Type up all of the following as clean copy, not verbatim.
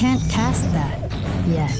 can't cast that yet.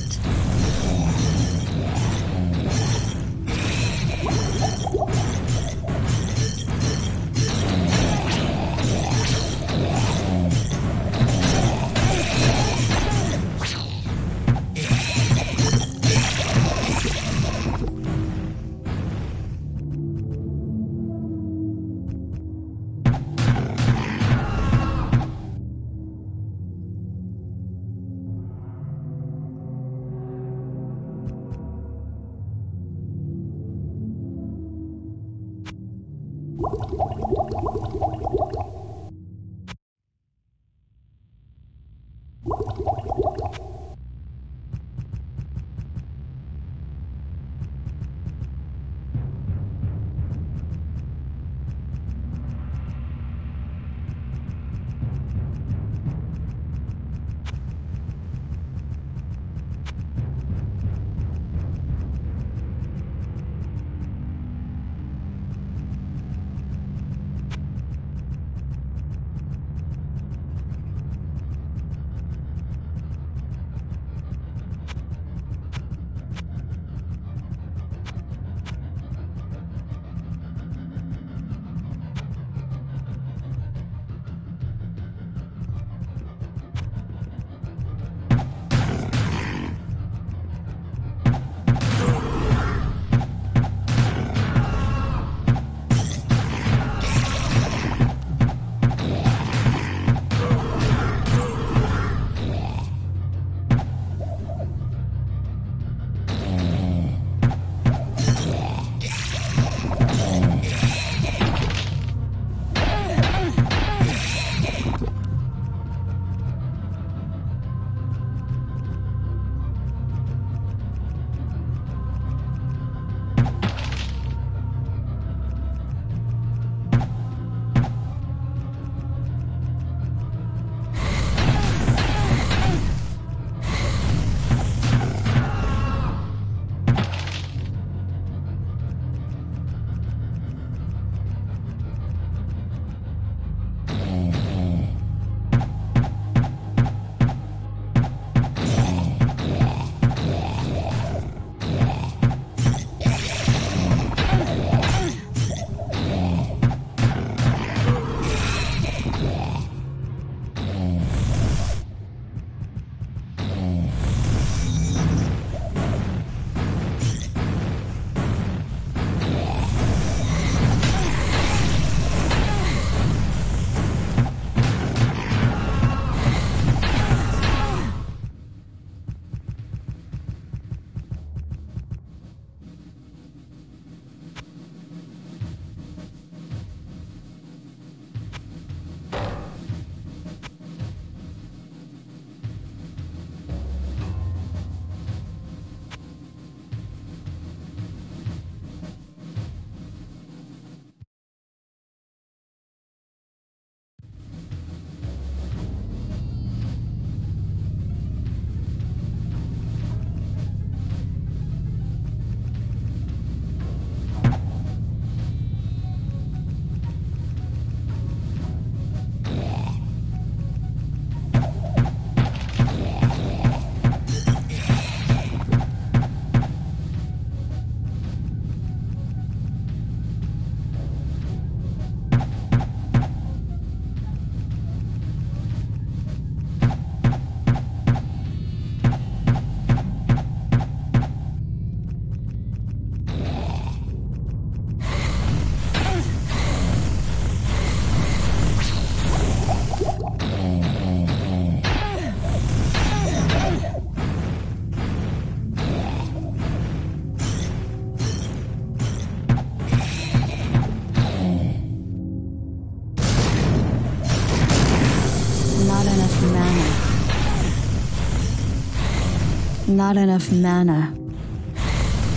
Not enough mana.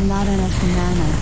Not enough mana.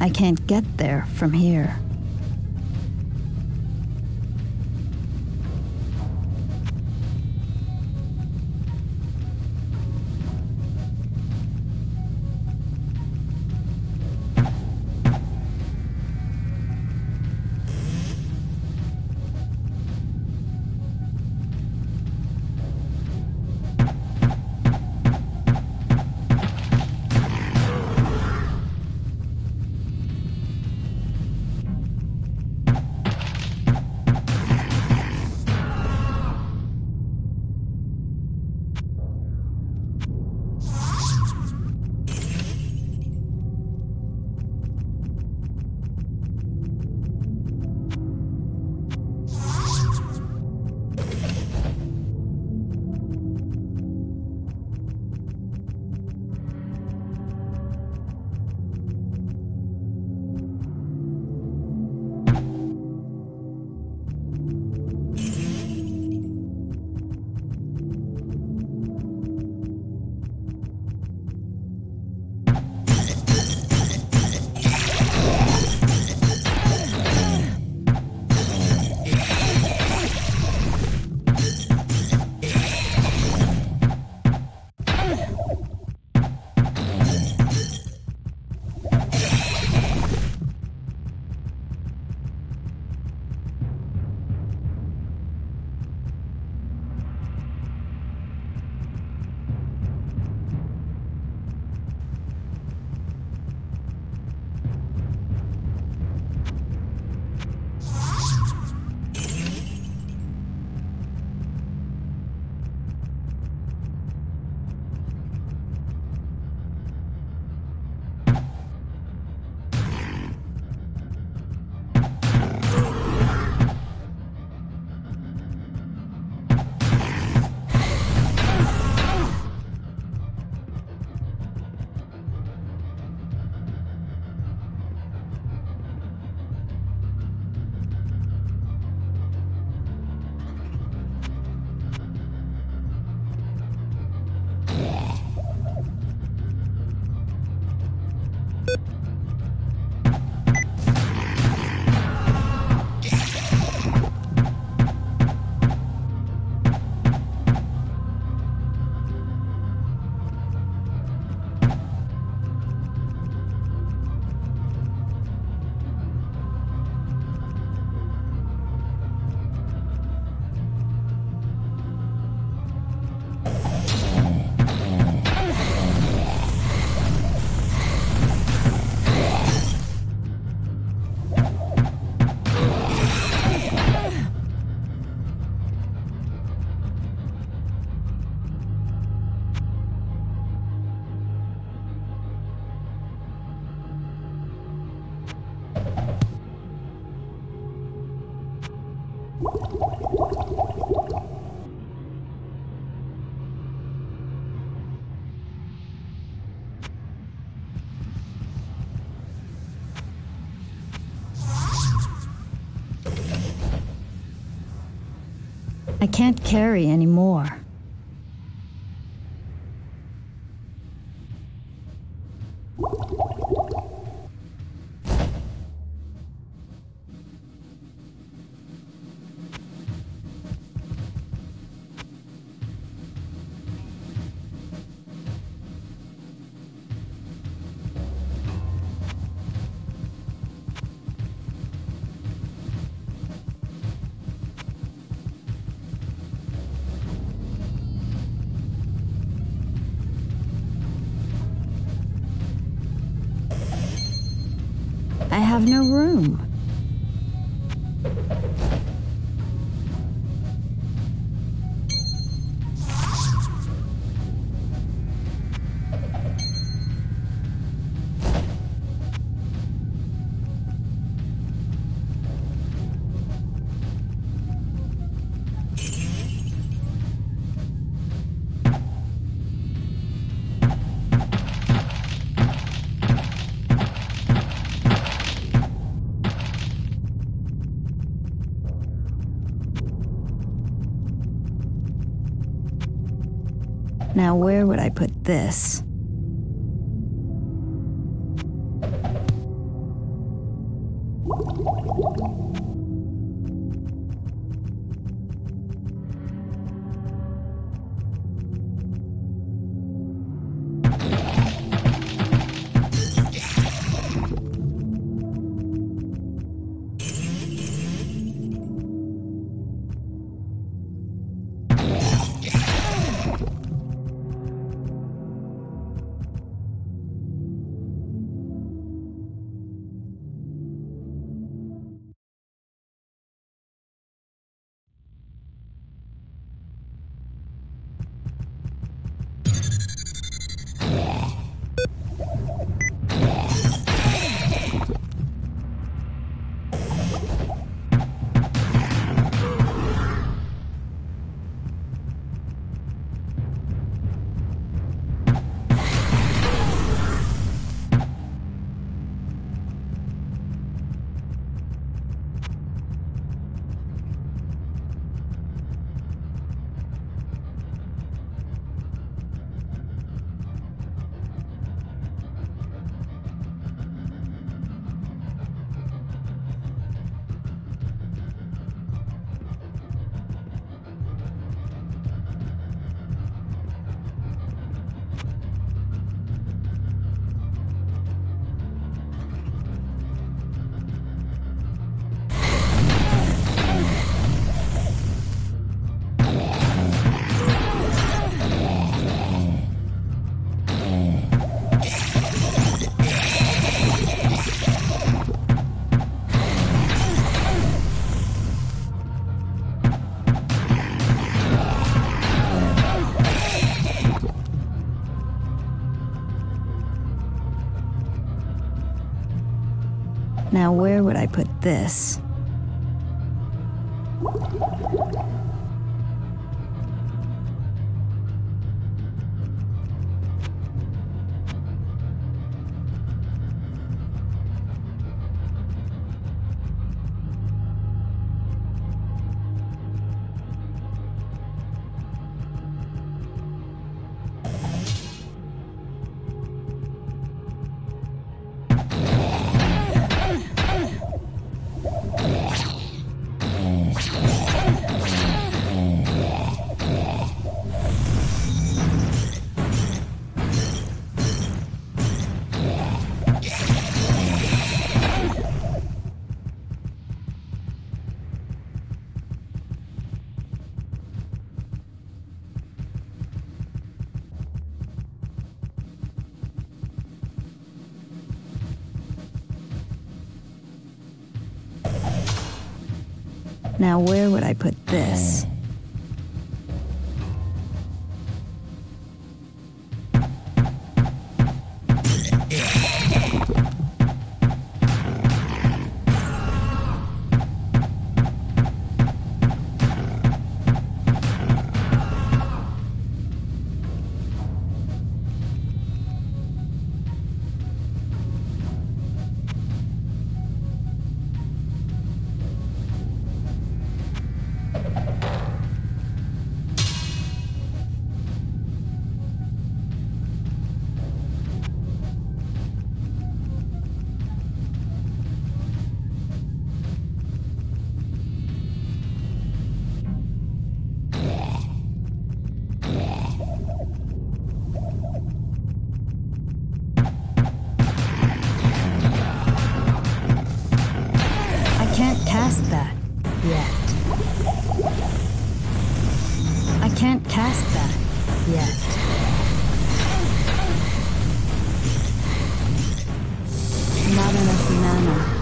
I can't get there from here. I can't carry any more. I have no room. Now, where would I put this? Now, where would I put this? Now, where would I put this? cast that yet. I can't cast that yet. Not enough mana.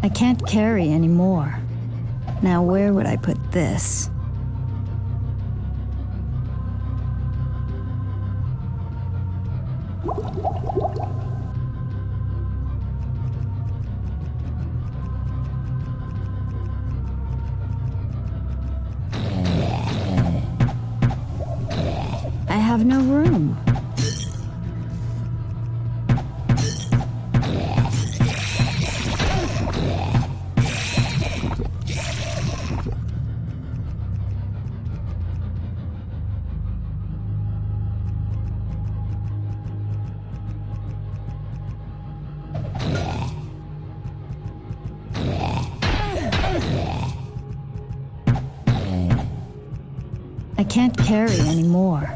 I can't carry anymore. Now where would I put this? I have no room. I can't carry anymore.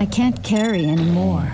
I can't carry anymore.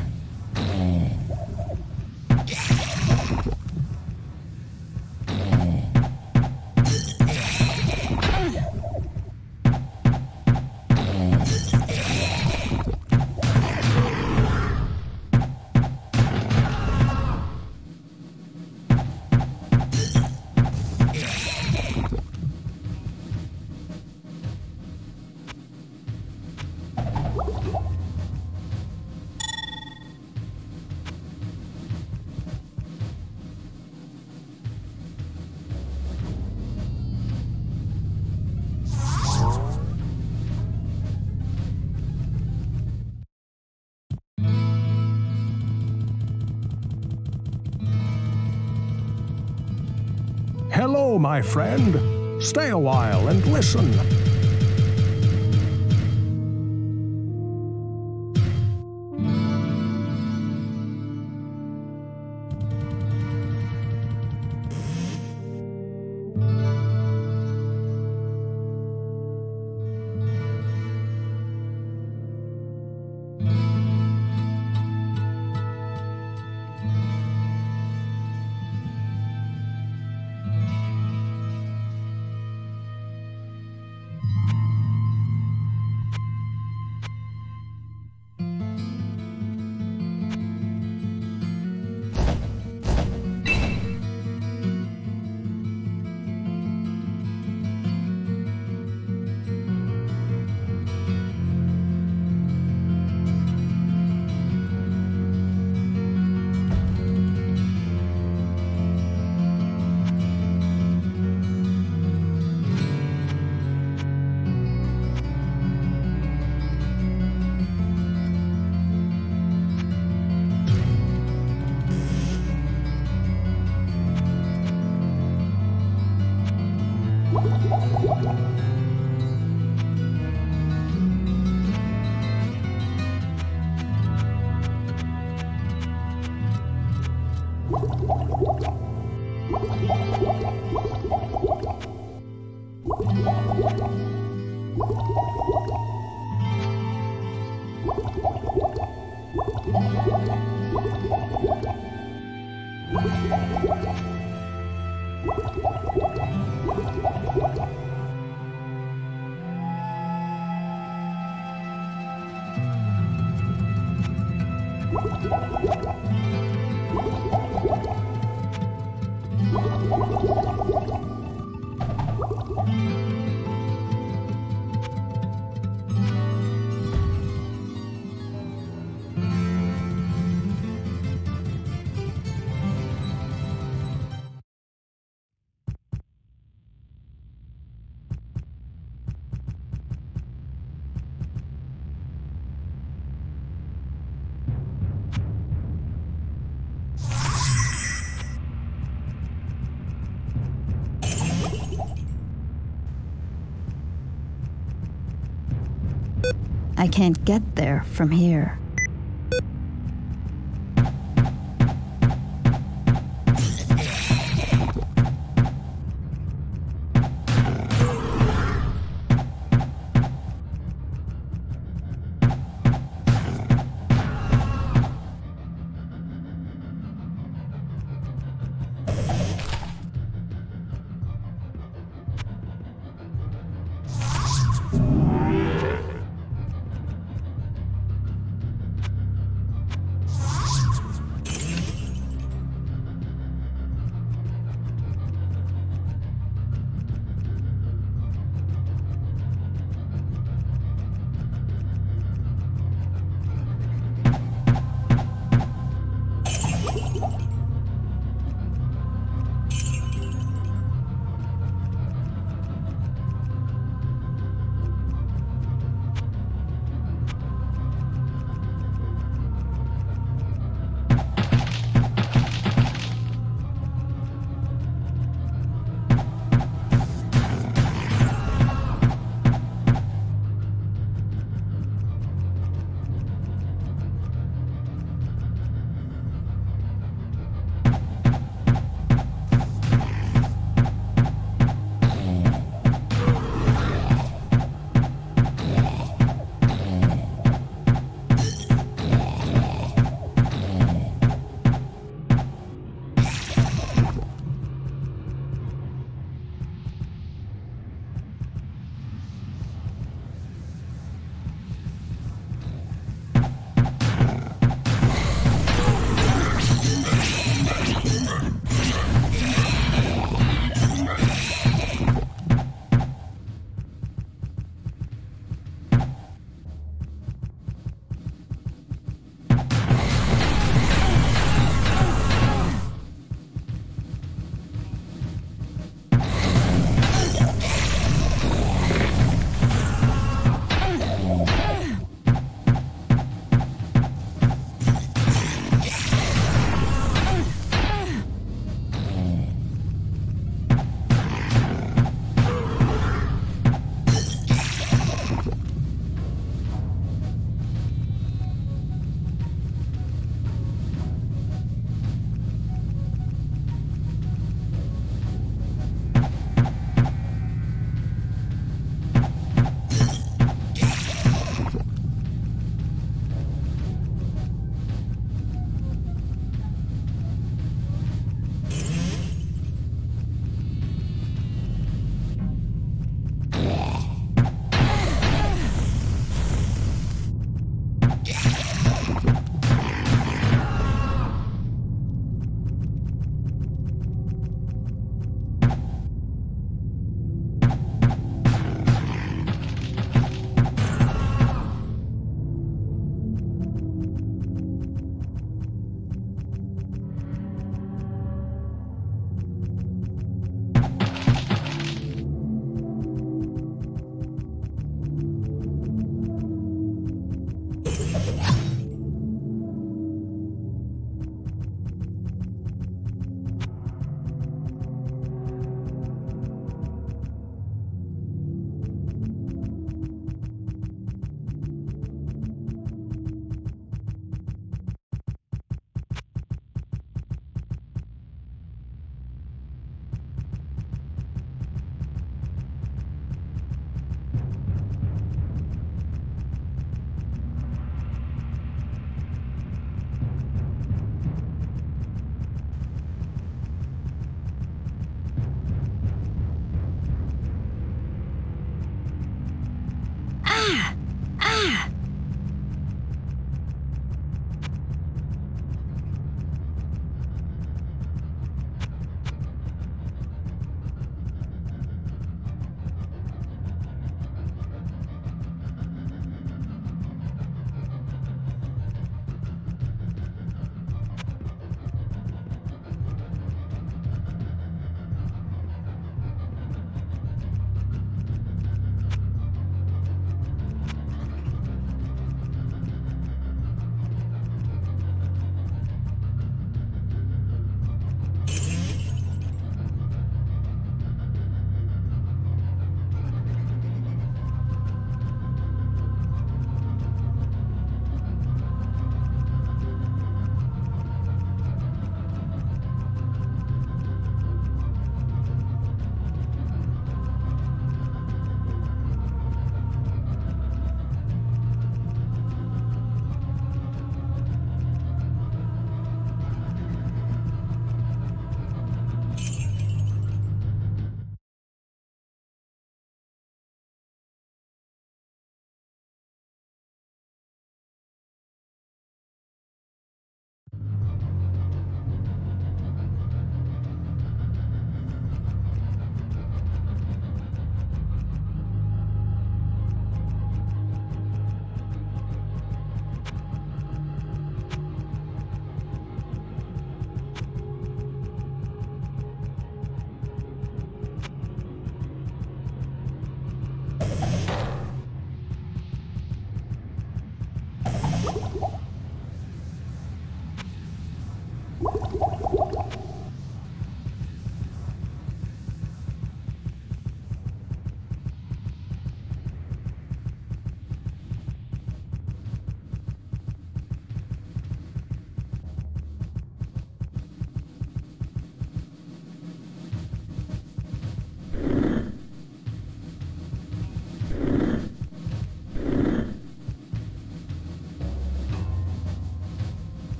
Hello, my friend. Stay a while and listen. I can't get there from here.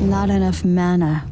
Not enough mana.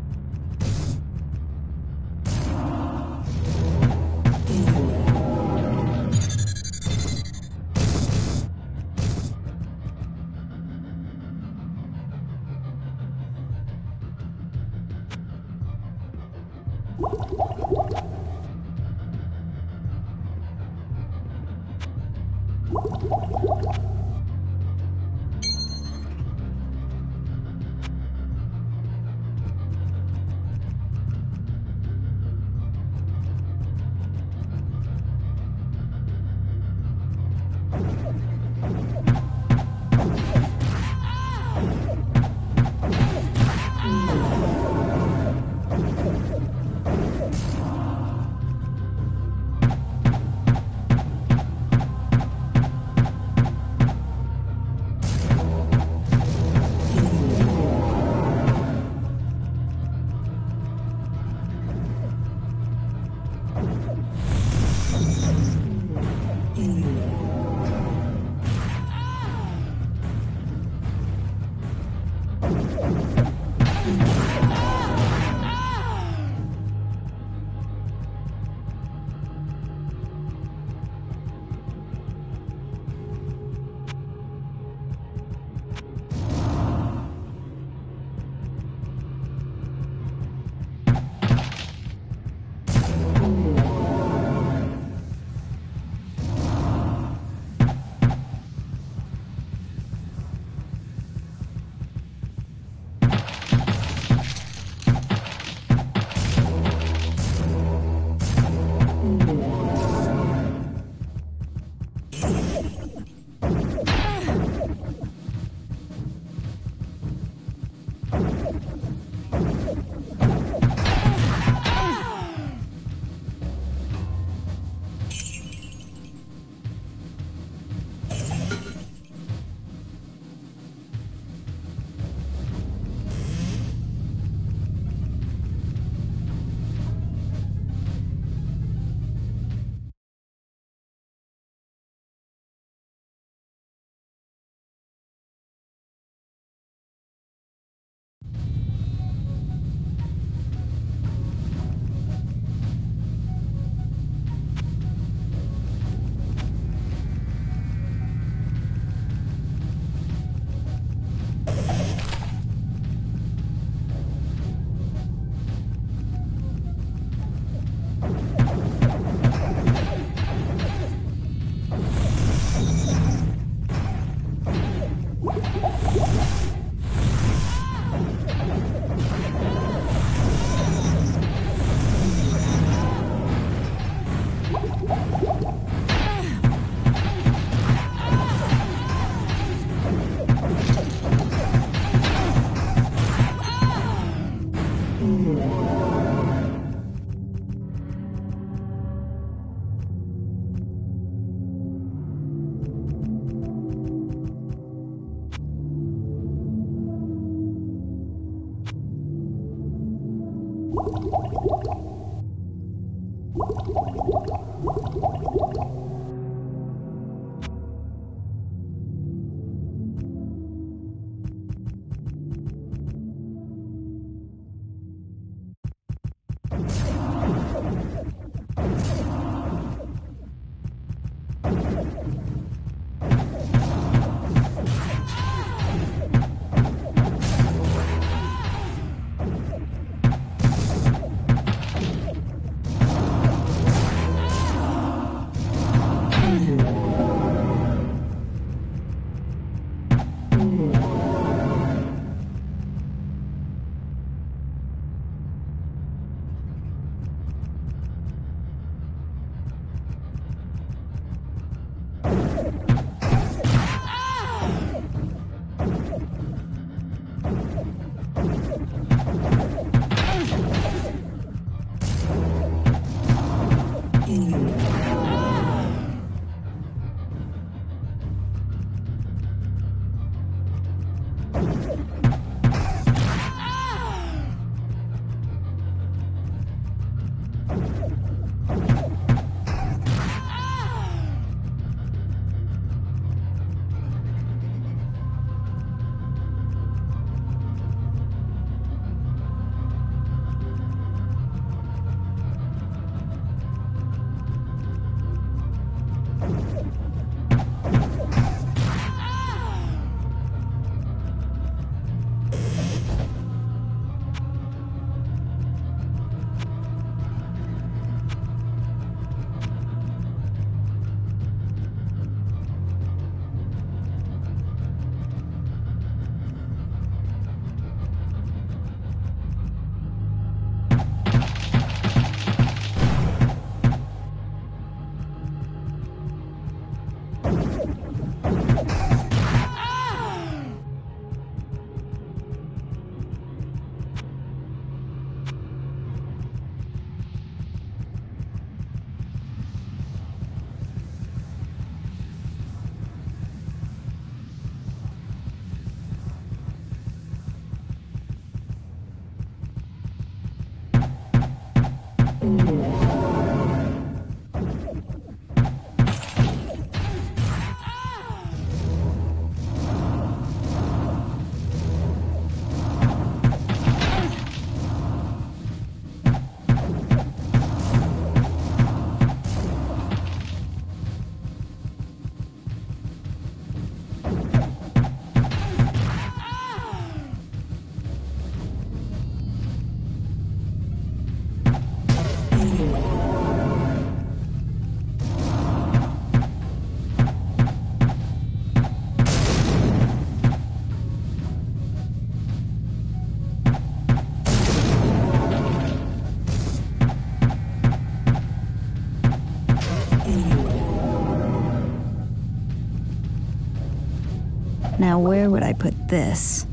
Now, where would I put this?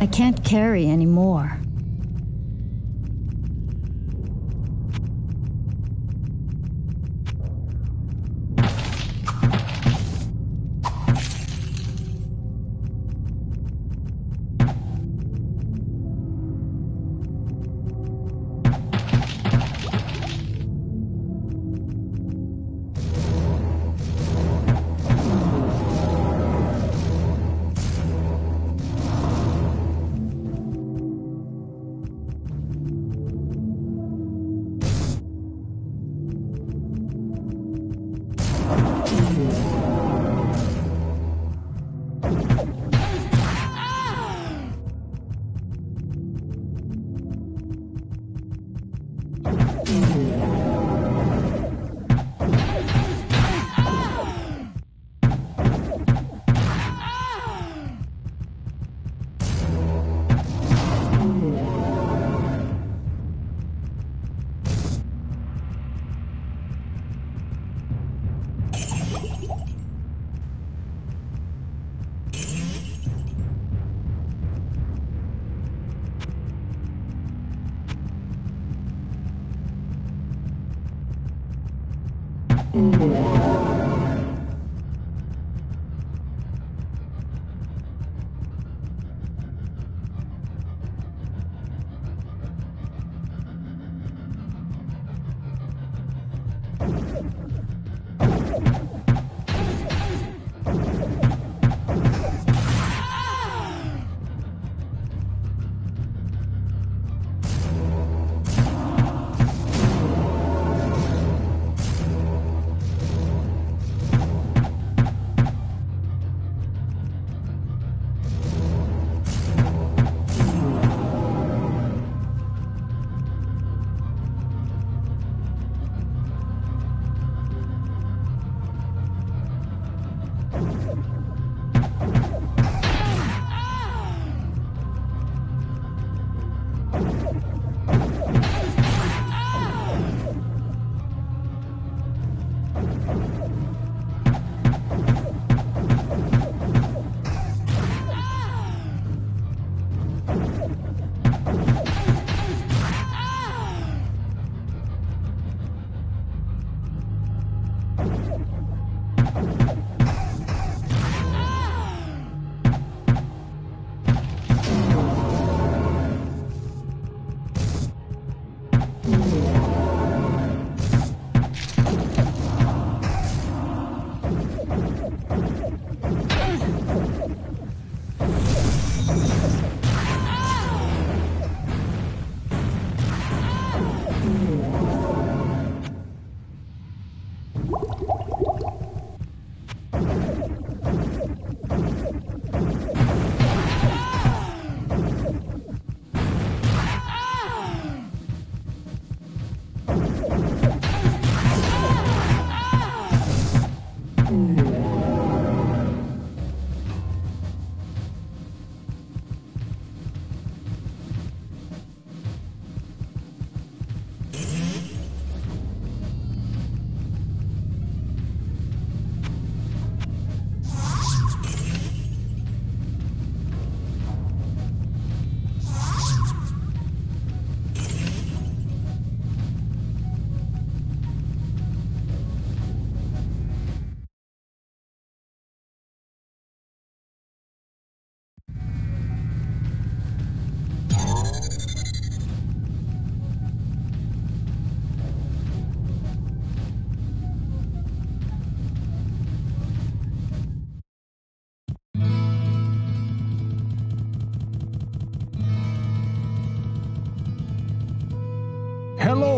I can't carry any more.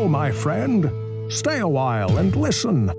No, my friend. Stay a while and listen.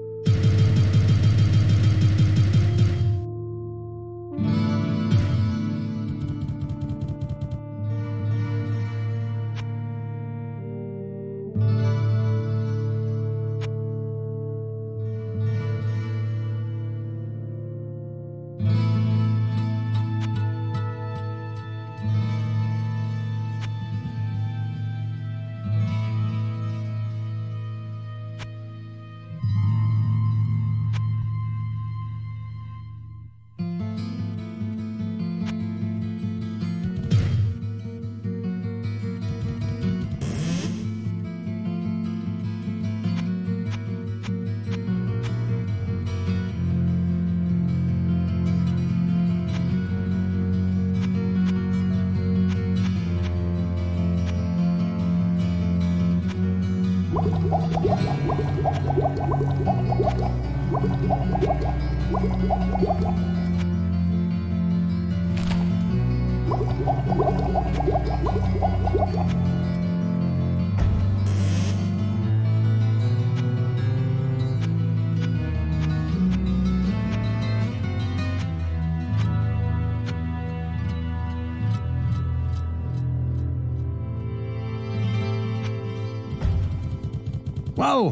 Well,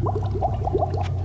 What?